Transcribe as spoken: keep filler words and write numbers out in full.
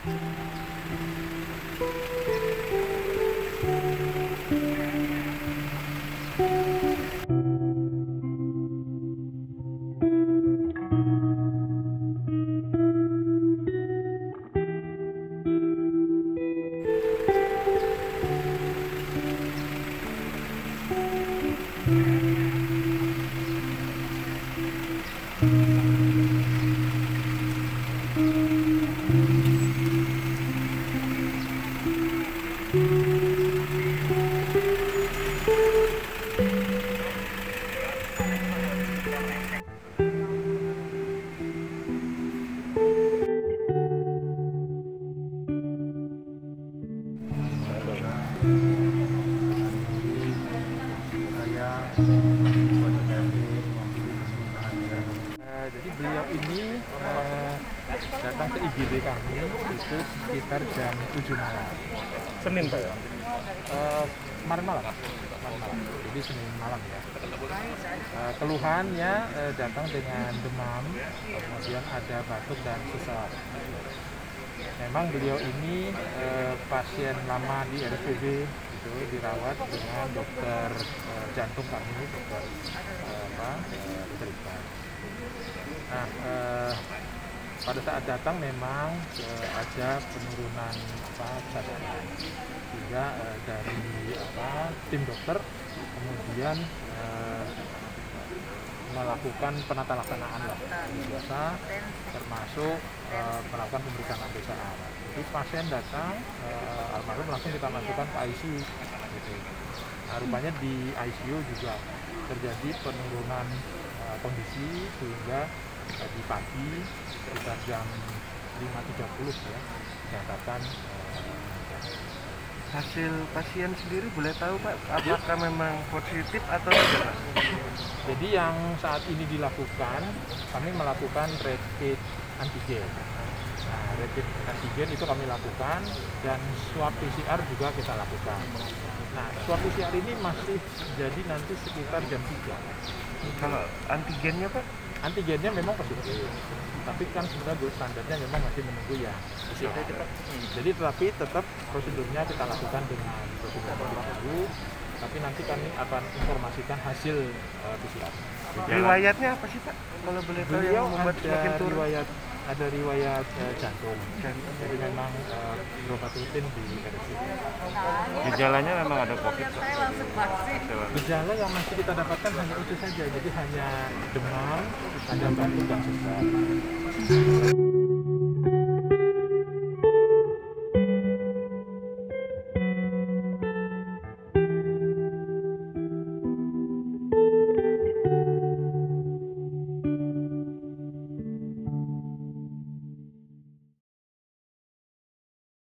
Beliau ini eh, datang ke I G D kami itu sekitar jam tujuh malam. Senin Pak ya? Eh, kemarin malam. Kemarin malam. Jadi Senin malam ya. Eh, keluhannya eh, datang dengan demam, kemudian ada batuk dan sesak. Memang beliau ini eh, pasien lama di R S P B, itu dirawat dengan dokter eh, jantung kami, dokter eh, apa? Eh, cerita. Nah, eh, pada saat datang memang eh, ada penurunan apa cadangan, sehingga eh, dari apa tim dokter kemudian eh, melakukan penata laksanaan lah biasa, termasuk eh, melakukan pemeriksaan P C R. Jadi pasien datang, eh, almarhum langsung kita masukkan ke I C U. Gitu. Nah, rupanya di I C U juga terjadi penurunan kondisi, sehingga tadi pagi sekitar jam lima tiga puluh ya dinyatakan eh, hasil pasien sendiri boleh tahu Pak apakah ya memang positif atau tidak? Jadi yang saat ini dilakukan, kami melakukan rapid antigen. Nah, rapid antigen itu kami lakukan dan swab P C R juga kita lakukan. Nah, swab P C R ini masih jadi nanti sekitar jam tiga. Kalau antigennya Pak? Antigennya memang positif, tapi kan sebenarnya standarnya memang masih menunggu ya. Jadi tetapi tetap prosedurnya kita lakukan dengan prosedur dulu, tapi nanti kami akan informasikan hasil uh, P C R. Riwayatnya apa sih Pak? Kalau boleh tahu yang membuat semakin turun? Riwayat, ada riwayat uh, jantung, jadi memang uh, obat rutin di R S P B. Gejalanya memang ada COVID? Gejala yang masih kita dapatkan hanya itu saja, jadi hanya demam, ada batuk dan sesak.